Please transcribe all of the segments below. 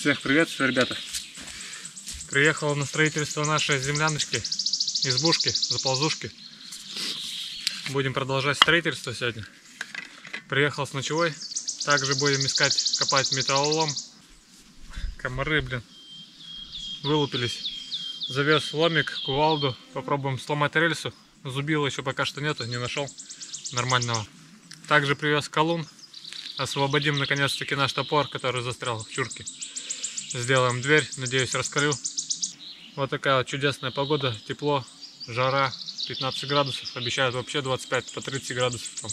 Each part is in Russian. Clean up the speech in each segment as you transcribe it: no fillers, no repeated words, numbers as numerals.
Всех приветствую, ребята. Приехала на строительство нашей земляночки, избушки, заползушки. Будем продолжать строительство сегодня. Приехал с ночевой. Также будем искать, копать металлолом. Комары, блин, вылупились. Завез ломик, кувалду. Попробуем сломать рельсу. Зубила еще пока что нету, не нашел нормального. Также привез колун. Освободим наконец-таки наш топор, который застрял в чурке. Сделаем дверь, надеюсь, расколю. Вот такая вот чудесная погода, тепло, жара, 15 градусов. Обещают вообще 25 по 30 градусов там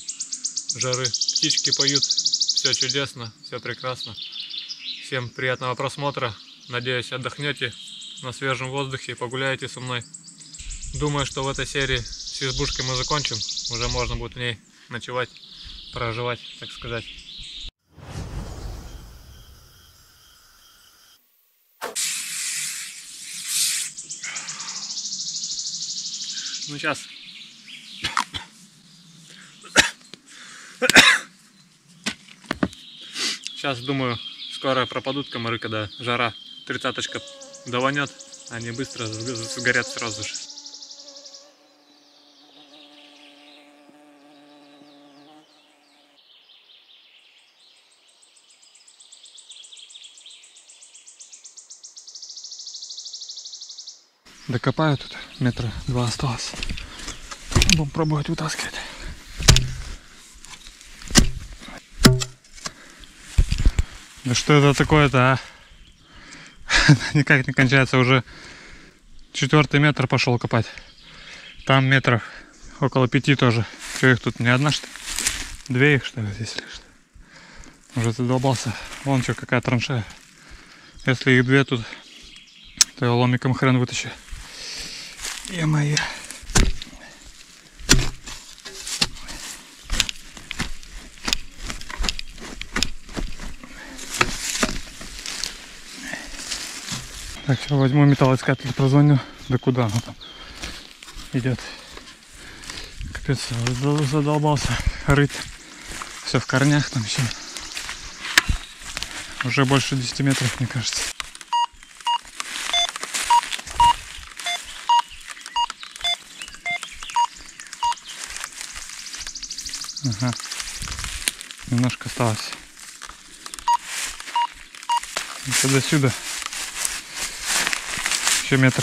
жары. Птички поют, все чудесно, все прекрасно. Всем приятного просмотра. Надеюсь, отдохнете на свежем воздухе, погуляете со мной. Думаю, что в этой серии с избушкой мы закончим. Уже можно будет в ней ночевать, проживать, так сказать. Ну сейчас. Сейчас, думаю, скоро пропадут комары, когда жара 30-очка даванет, они быстро сгорят сразу же. Докопаю тут, метра два осталось. Будем пробовать вытаскивать. Да что это такое-то, а? Никак не кончается, уже четвертый метр пошел копать. Там метров около 5 тоже. Что их тут, не одна что ли? Две их что ли здесь лишь? Уже задолбался. Вон что, какая траншея. Если их две тут, то я ломиком хрен вытащу. Е-мое. Так, все, возьму металлоискатель, прозвоню. Да куда он там идет? Капец, задолбался рыть. Все в корнях там еще. Уже больше 10 метров, мне кажется. Ага, немножко осталось. Еще до сюда. Еще метр.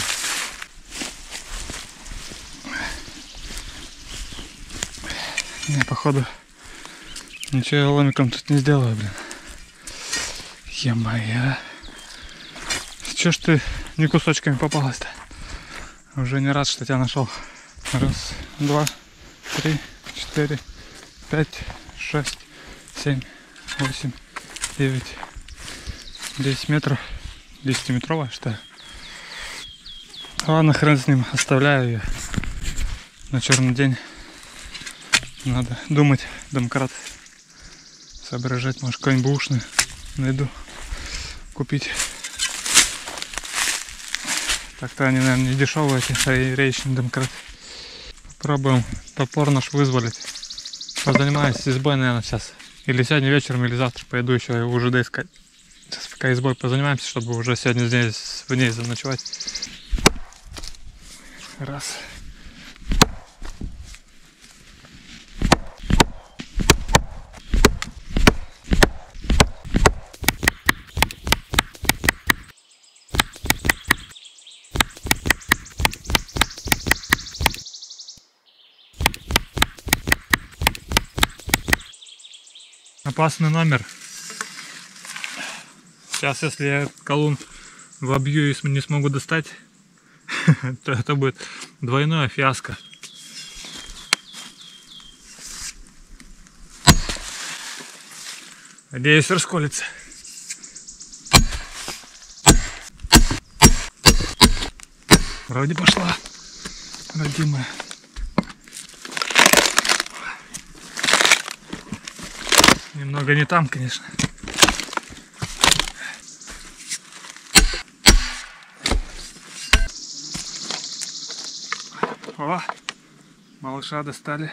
Не, походу, ничего я ломиком тут не сделаю, блин. Е-мое. Че ж ты не кусочками попалась-то? Уже не рад, что тебя нашел. Раз, два, три, 4. 5, 6, 7, 8, 9, 10 метров. 10-метровая, что ли? Ладно, хрен с ним, оставляю ее на черный день. Надо думать, домкрат соображать. Может, какой-нибудь бушный найду, купить. Так-то они, наверное, не дешевые, эти реечные домкраты. Попробуем топор наш вызволить. Позанимаюсь избой, наверное, сейчас. Или сегодня вечером, или завтра пойду еще у ЖД искать. Сейчас пока избой позанимаемся, чтобы уже сегодня здесь в ней заночевать. Раз. Опасный номер. Сейчас, если я колун вобью и не смогу достать, то это будет двойное фиаско. Надеюсь, расколется. Вроде пошла, родимая. Немного не там, конечно. О, малыша достали.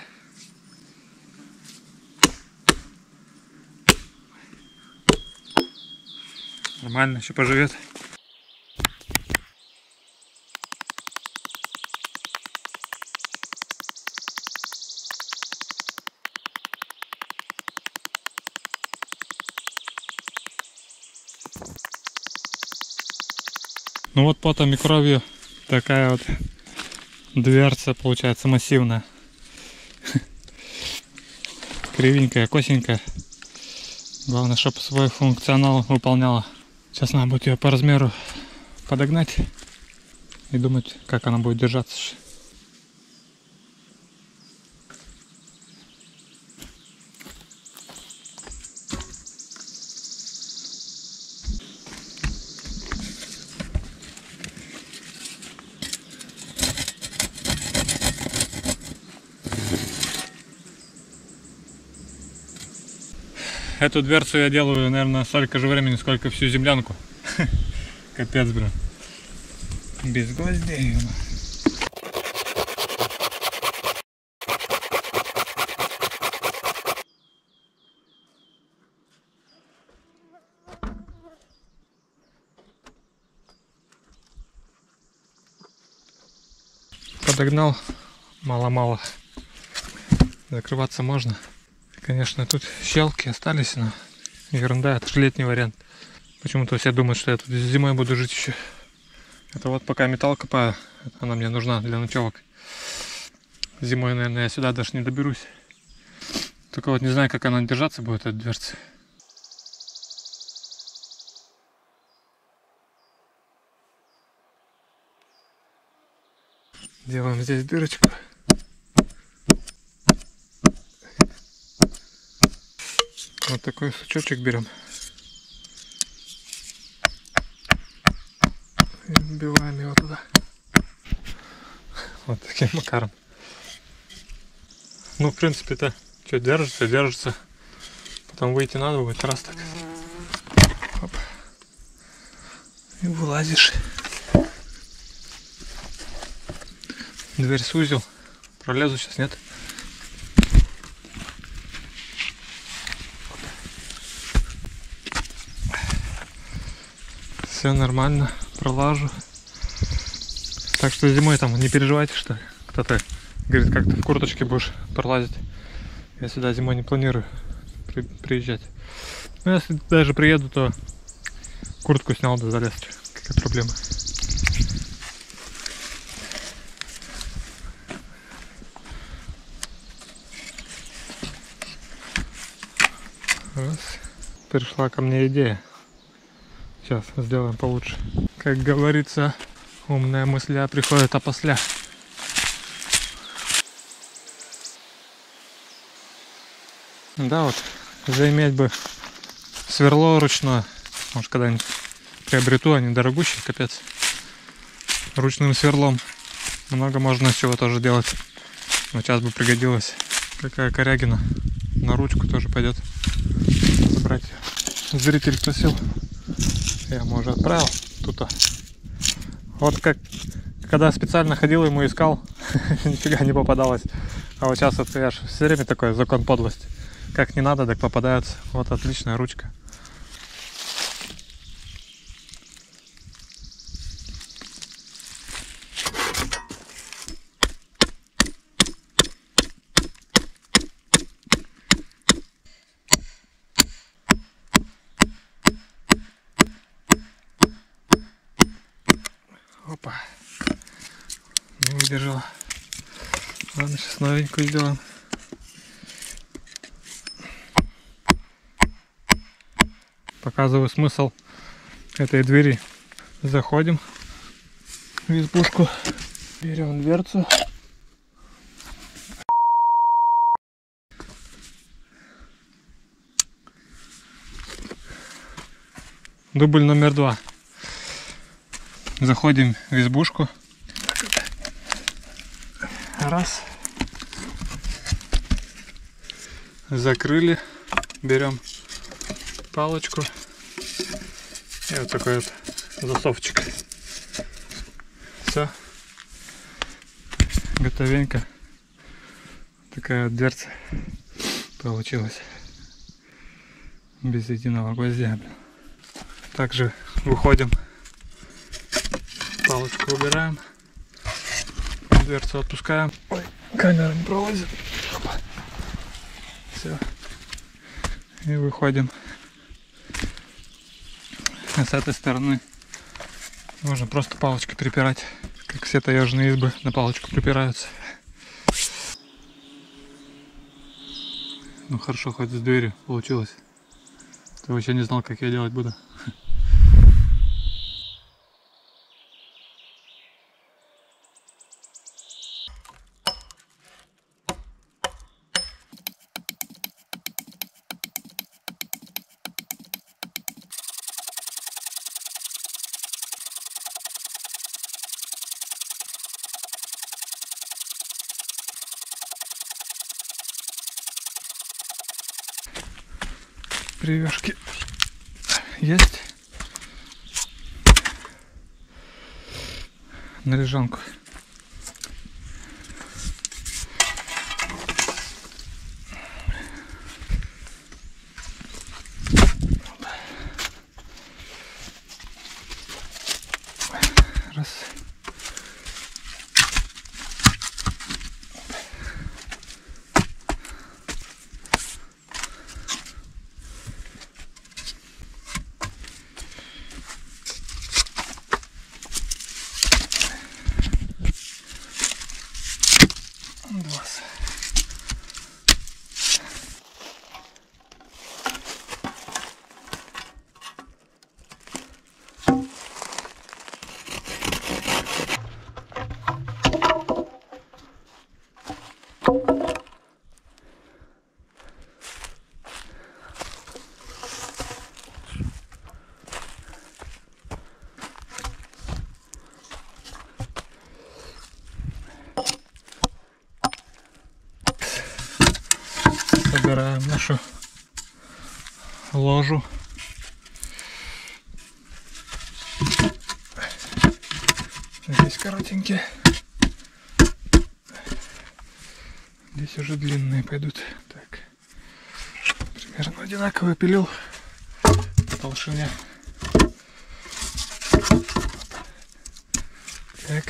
Нормально, еще поживет. Ну вот по Микровью такая вот дверца получается массивная. Кривенькая, косенькая. Главное, чтобы свой функционал выполняла. Сейчас надо будет ее по размеру подогнать и думать, как она будет держаться. Эту дверцу я делаю, наверное, столько же времени, сколько всю землянку. Капец, блин. Без гвоздей. Подогнал. Мало-мало. Закрываться можно. Конечно, тут щелки остались, но ерунда, это же летний вариант. Почему-то все думают, что я тут зимой буду жить еще. Это вот пока металл копаю, она мне нужна для ночевок. Зимой, наверное, я сюда даже не доберусь. Только вот не знаю, как она держаться будет, эта дверца. Делаем здесь дырочку. Вот такой сучочек берем и вбиваем его туда. Вот таким макаром. Ну, в принципе-то, что держится, держится. Потом выйти надо будет, раз так. Оп. И вылазишь. Дверь сузил. Пролезу сейчас, нет? Все нормально, пролажу. Так что зимой там не переживайте, что кто-то говорит, как ты в курточке будешь пролазить. Я сюда зимой не планирую приезжать. Но если даже приеду, то куртку снял, да залез. Какая проблема. Раз. Пришла ко мне идея. Сейчас сделаем получше. Как говорится, умная мысля приходит опосля. Да, вот заиметь бы сверло ручное. Может, когда-нибудь приобрету, они дорогущие, капец. Ручным сверлом много можно с чего тоже делать. Но сейчас бы пригодилась. Такая корягина на ручку тоже пойдет. Забрать. Зритель просил. Я ему уже отправил тут. Вот как когда специально ходил ему искал, нифига не попадалось. А вот сейчас это я ж все время такой закон подлости. Как не надо, так попадаются. Вот отличная ручка. Опа, не выдержала. Ладно, сейчас новенькую сделаем. Показываю смысл этой двери. Заходим в избушку, берем дверцу. Дубль номер 2. Заходим в избушку. Раз. Закрыли. Берем палочку. И вот такой вот засовчик. Все. Готовенько. Такая вот дверца получилась. Без единого гвоздя. Также выходим, палочку убираем, дверцу отпускаем. Ой, камера не пролазит. Опа. Все. И выходим. А с этой стороны можно просто палочкой припирать, как все таежные избы на палочку припираются. Ну хорошо, хоть с дверью получилось. Ты вообще не знал, как я делать буду. Привешки есть. На лежанку. Раз. Собираем нашу ложу. Здесь коротенькие. Здесь уже длинные пойдут. Так. Примерно одинаково пилил по толщине. Так.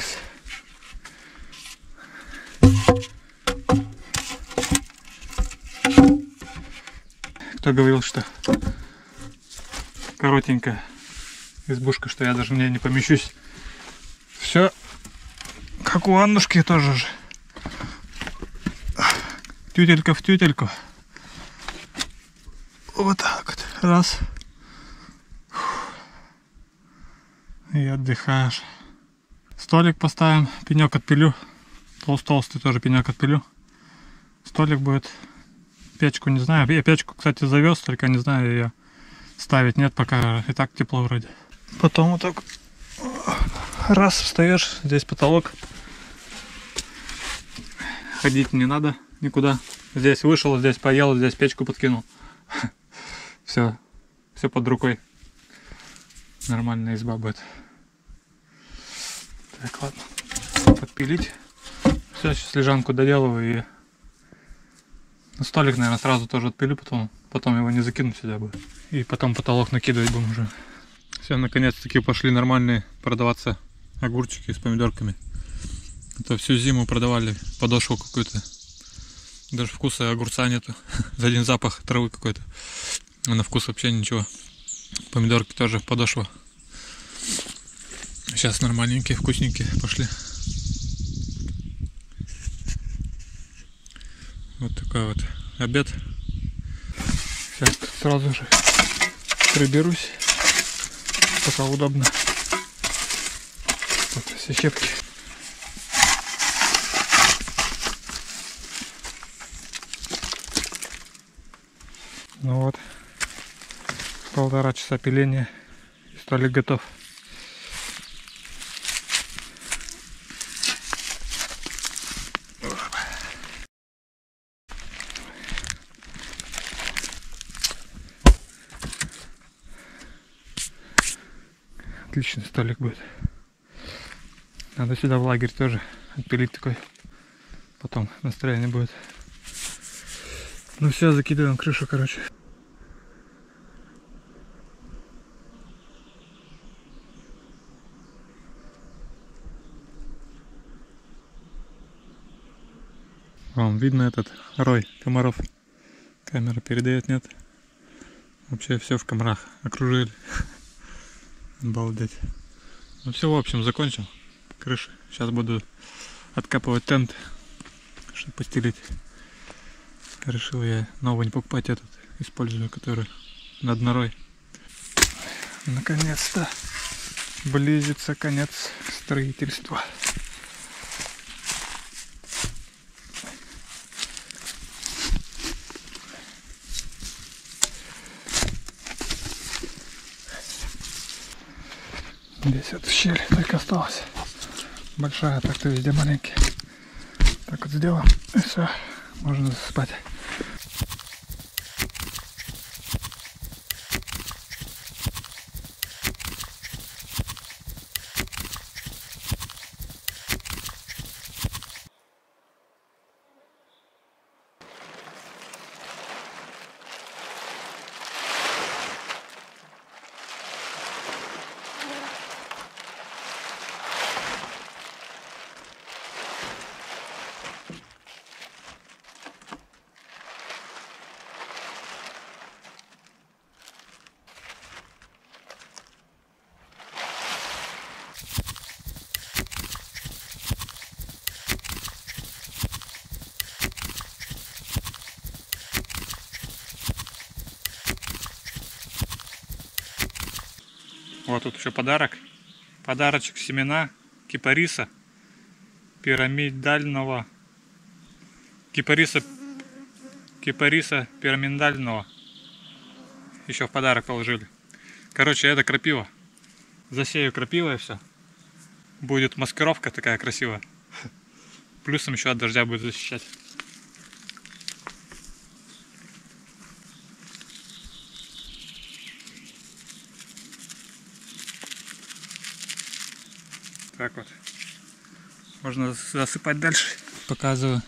Кто говорил, что коротенькая избушка, что я даже в ней не помещусь. Все как у Аннушки тоже же. Тютелька в тютельку. Вот так вот. Раз. И отдыхаешь. Столик поставим. Пенек отпилю. Толстый тоже пенек отпилю. Столик будет. Печку не знаю. Я печку, кстати, завез, только не знаю, ее ставить нет, пока и так тепло вроде. Потом вот так раз встаешь, здесь потолок. Ходить не надо никуда. Здесь вышел, здесь поел, здесь печку подкинул. Все. Все под рукой. Нормальная изба будет. Так, ладно. Подпилить. Все, сейчас лежанку доделываю и... Столик, наверное, сразу тоже отпилю, потом его не закину сюда бы. И потом потолок накидывать будем уже. Все, наконец-таки пошли нормальные продаваться огурчики с помидорками. Это всю зиму продавали подошву какую-то. Даже вкуса огурца нету. За один запах травы какой-то. А на вкус вообще ничего. Помидорки тоже подошва. Сейчас нормальненькие, вкусненькие пошли. Вот такой вот обед. Сейчас сразу же приберусь, пока удобно. Вот все щепки. Ну вот, полтора часа пиления, и столик готов. Отличный столик будет. Надо сюда в лагерь тоже отпилить такой. Потом настроение будет. Ну все, закидываем крышу, короче. Вам видно этот рой комаров? Камера передает, нет? Вообще все в комарах окружили. Обалдеть. Ну все, в общем, закончил. Крышу. Сейчас буду откапывать тент, чтобы постелить. Решил я новый не покупать, этот использую, который над норой. Наконец-то близится конец строительства. Здесь вот щель только осталась большая, а так-то везде маленькие. Так вот сделаем, и все, можно засыпать. Вот тут еще подарок. Подарочек: семена кипариса пирамидального. Кипариса пирамидального. Еще в подарок положили. Короче, это крапива. Засею крапивой и все. Будет маскировка такая красивая. Плюсом еще от дождя будет защищать. Так вот, можно засыпать дальше. Показываю,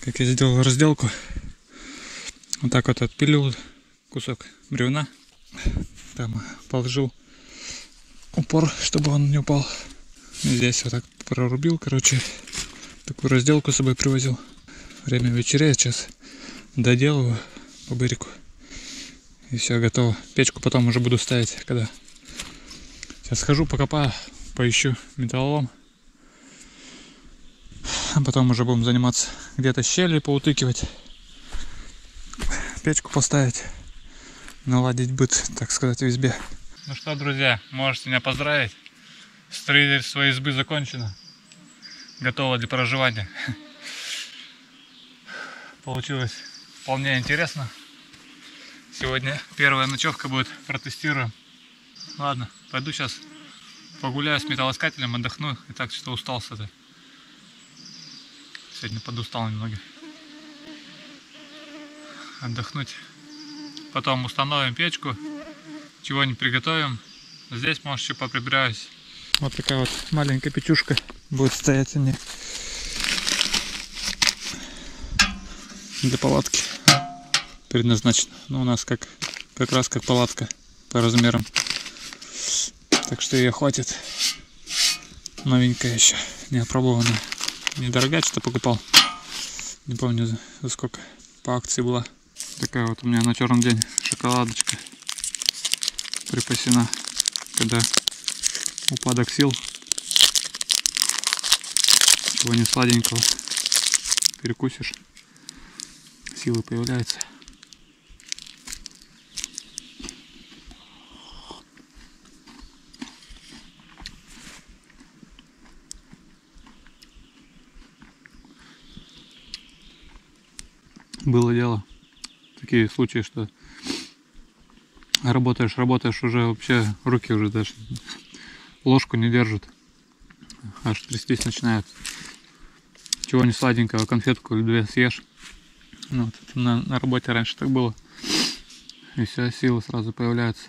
как я сделал разделку. Вот так вот отпилил кусок бревна, там положил упор, чтобы он не упал. Здесь вот так прорубил, короче, такую разделку с собой привозил. Время вечеря, сейчас доделываю по бырику. И все, готово. Печку потом уже буду ставить, когда... Сейчас схожу, покопаю. Поищу металлолом, а потом уже будем заниматься. Где-то щели поутыкивать, печку поставить, наладить быт, так сказать, в избе. Ну что, друзья, можете меня поздравить. Строительство избы закончено. Готово для проживания. Получилось вполне интересно. Сегодня первая ночевка будет, протестируем. Ладно, пойду сейчас. Погуляю с металлоискателем, отдохну. И так что-то устал с этой. Сегодня подустал немного. Отдохнуть. Потом установим печку. Чего-нибудь приготовим. Здесь, может, еще поприбираюсь. Вот такая вот маленькая печушка будет стоять у меня. Для палатки. Предназначена. Ну, у нас как раз как палатка по размерам. Так что ее хватит. Новенькая еще, не опробованная. Недорогая, что-то покупал. Не помню за сколько. По акции была. Такая вот у меня на черный день шоколадочка припасена. Когда упадок сил. Чего не сладенького. Перекусишь. Силы появляются. Было дело, такие случаи, что работаешь, уже вообще руки уже даже ложку не держат, аж трястись начинают. Чего-нибудь сладенького, конфетку или две съешь. Ну, вот на работе раньше так было, и все, силы сразу появляются,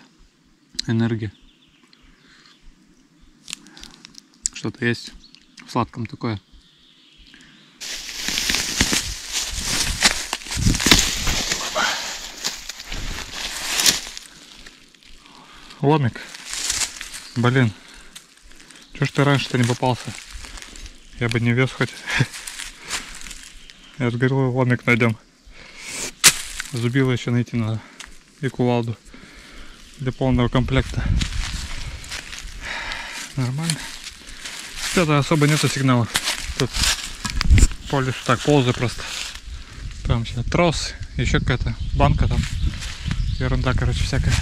энергия. Что-то есть в сладком такое. Ломик, блин, чё ж ты раньше-то не попался, я бы не вез хоть. Я же говорил, ломик найдем. Зубило еще найти надо. И кувалду. Для полного комплекта. Нормально. Что-то особо нету сигнала. Тут поле так ползаю просто. Там сейчас трос, еще какая-то банка там. Ерунда, короче, всякая.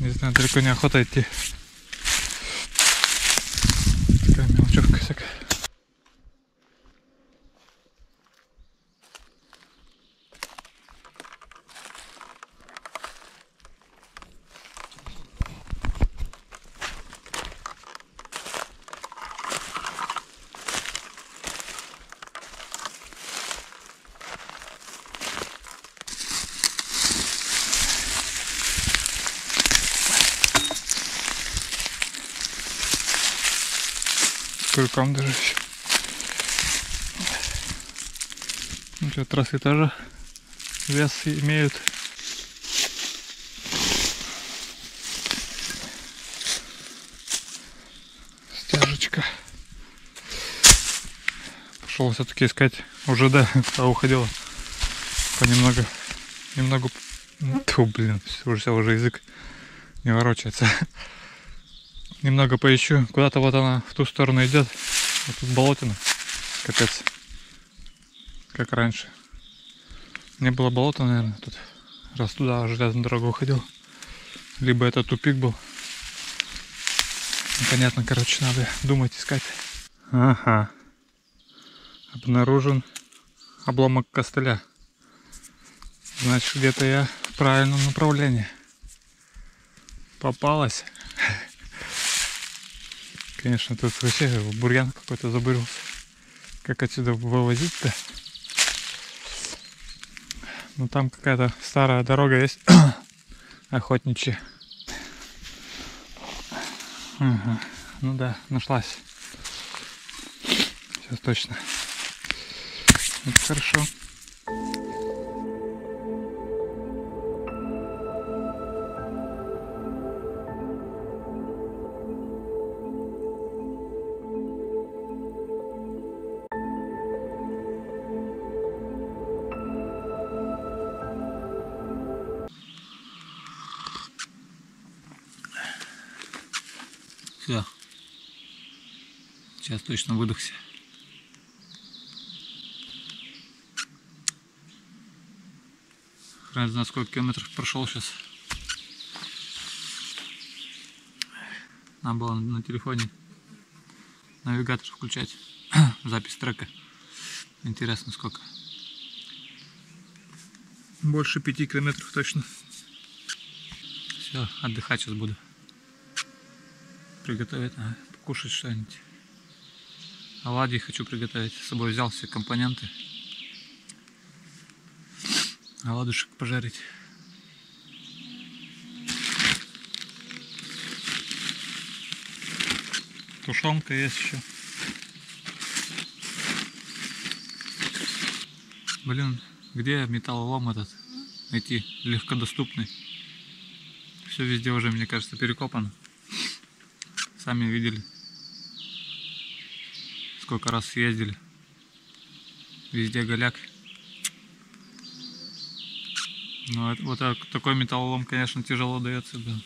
Не знаю, далеко не охота идти. Такая мелочевка всякая. Крюком даже еще. Ну что, тросы тоже вес имеют. Стяжечка. Пошел все-таки искать уже, да, а уходила понемногу. Немного. Ту, блин, уже язык не ворочается. Немного поищу. Куда-то вот она в ту сторону идет. А тут болотина. Капец. Как раньше. Не было болота, наверное, тут. Раз туда железную дорогу уходил. Либо это тупик был. Непонятно, короче, надо думать, искать. Ага. Обнаружен обломок костыля. Значит, где-то я в правильном направлении. Попалась. Конечно, тут вообще бурьян какой-то забурился. Как отсюда вывозить-то? Ну там какая-то старая дорога есть. Охотничья. Ага. Ну да, нашлась. Сейчас точно. Это хорошо. Все. Сейчас точно выдохся. Хрен знает, сколько километров прошел сейчас. Надо было на телефоне навигатор включать. Запись трека. Интересно, сколько. Больше 5 километров точно. Все, отдыхать сейчас буду. Приготовить, покушать что-нибудь. Оладьи хочу приготовить. С собой взял все компоненты. Оладушек пожарить. Тушенка есть еще. Блин, где металлолом этот найти? Легкодоступный. Все везде уже, мне кажется, перекопано. Сами видели, сколько раз съездили, везде голяк. Но это, вот такой металлолом, конечно, тяжело дается. Да.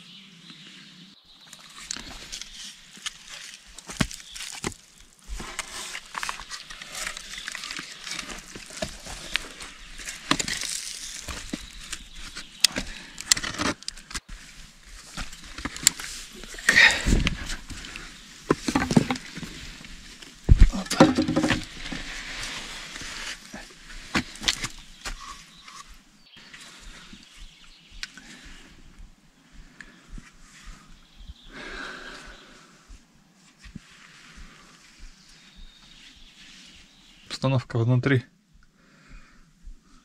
Установка внутри.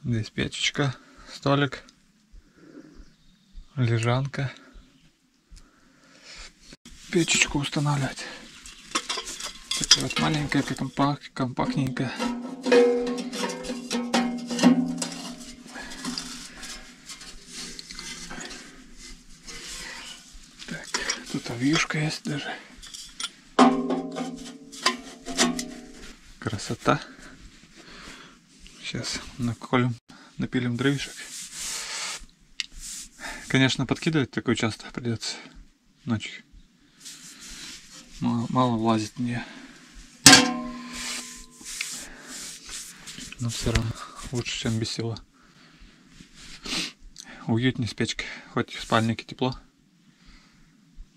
Здесь печечка, столик, лежанка. Печечку устанавливать. Такая вот маленькая, компактненькая. Так, тут вьюшка есть даже. Красота. Сейчас наколем, напилим дровишек. Конечно, подкидывать такое часто придется ночью. Мало влазит мне. Но все равно лучше, чем без села. Уютнее с печкой. Хоть в спальнике тепло,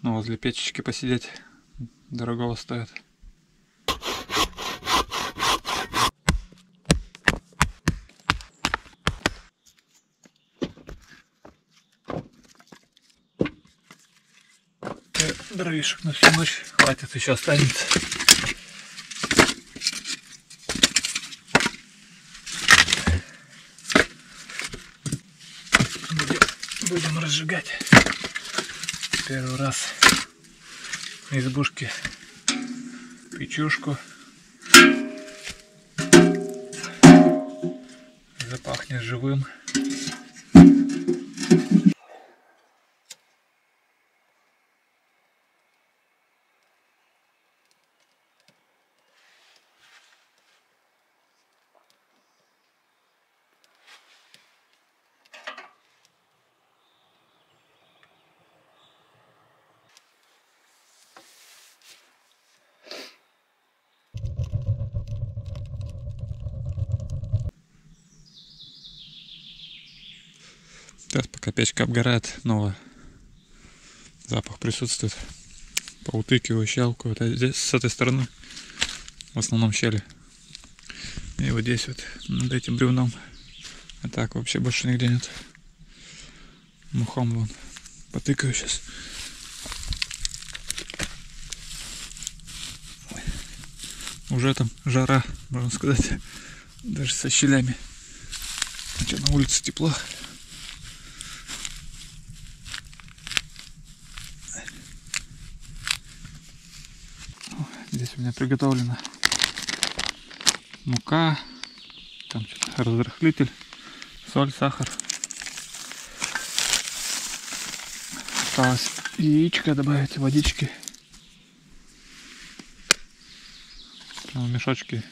но возле печечки посидеть дорогого стоит. Дровишек на всю ночь хватит, еще останется. Будем разжигать. Первый раз в избушке печушку. Запахнет живым. Сейчас, пока печка обгорает, новый запах присутствует. Поутыкиваю щелку. Вот здесь, с этой стороны, в основном щели. И вот здесь вот, над этим бревном. А так вообще больше нигде нет. Мухом вон. Потыкаю сейчас. Уже там жара, можно сказать. Даже со щелями. Хотя на улице тепло. Здесь у меня приготовлена мука, там разрыхлитель, соль, сахар. Осталось яичко добавить, водички. Прямо мешочки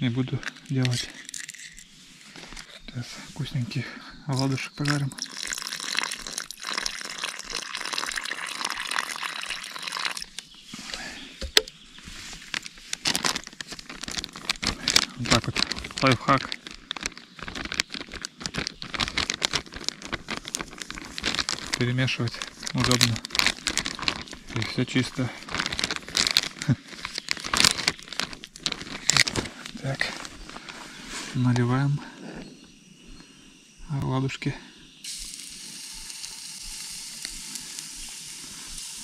не буду делать. Сейчас вкусненьких оладушек пожарим. Так вот, лайфхак. Перемешивать удобно. И все чисто. Так, наливаем оладушки.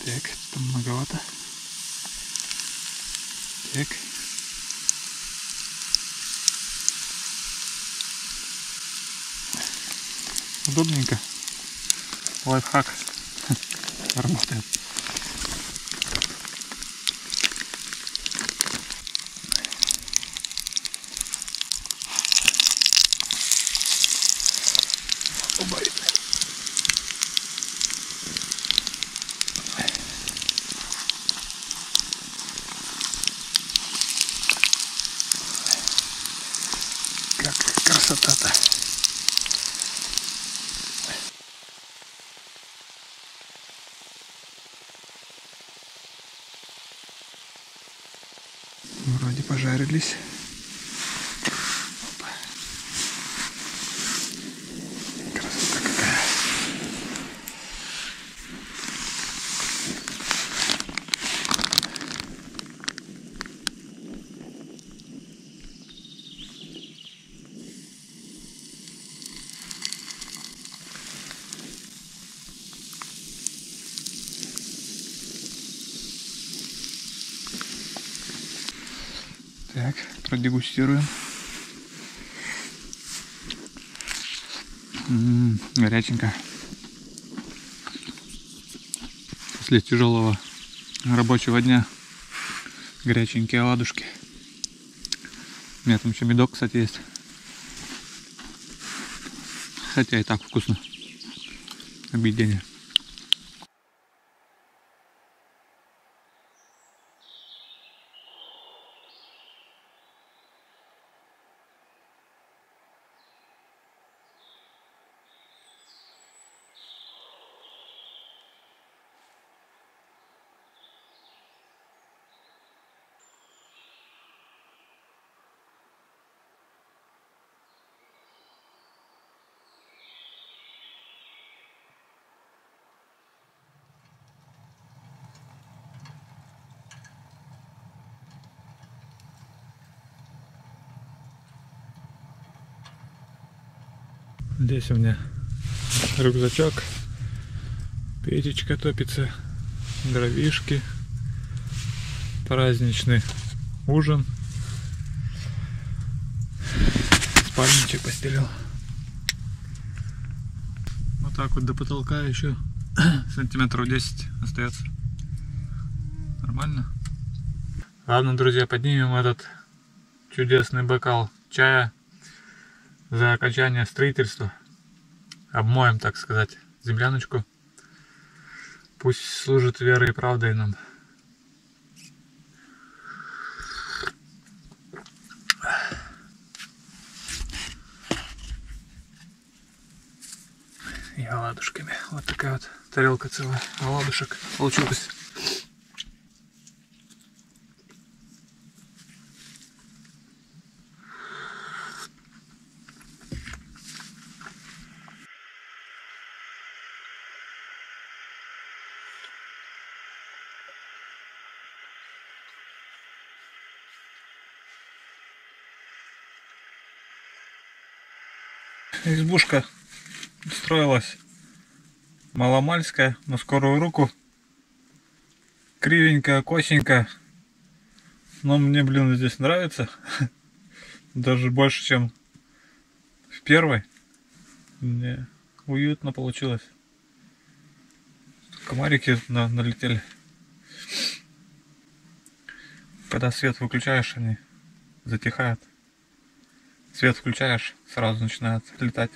Так, там многовато. Так. Удобненько, лайфхак работает. Как красота-то. Вроде пожарились. Опа. Красота какая. Так, продегустируем. Горяченько. После тяжелого рабочего дня горяченькие оладушки. У меня там еще медок, кстати, есть. Хотя и так вкусно. Объедение. Здесь у меня рюкзачок, печечка топится, дровишки, праздничный ужин, спальничек постелил. Вот так вот до потолка еще сантиметров 10 остается. Нормально. Ладно, друзья, поднимем этот чудесный бокал чая за окончание строительства. Обмоем, так сказать, земляночку. Пусть служит верой и правдой нам. И оладушками. Вот такая вот тарелка целая оладушек получилась. Избушка строилась маломальская, на скорую руку, кривенькая, косенькая, но мне, блин, здесь нравится, даже больше, чем в первой. Мне уютно получилось. Комарики налетели. Когда свет выключаешь, они затихают. Свет включаешь, сразу начинает летать.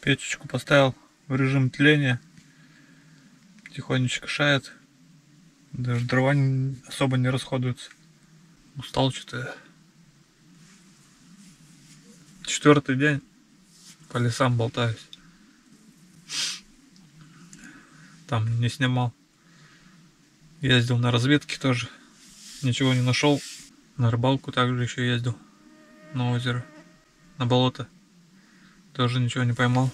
Печечку поставил в режим тления. Тихонечко шает. Даже дрова особо не расходуются. Устал что-то. Четвертый день по лесам болтаюсь. Там не снимал. Ездил на разведки тоже, ничего не нашел. На рыбалку также еще ездил, на озеро, на болото. Тоже ничего не поймал.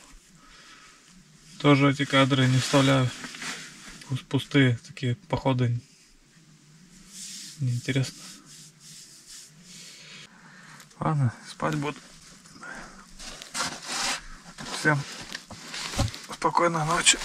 Тоже эти кадры не вставляю. Пустые такие походы. Неинтересно. Ладно, спать буду. Всем спокойной ночи.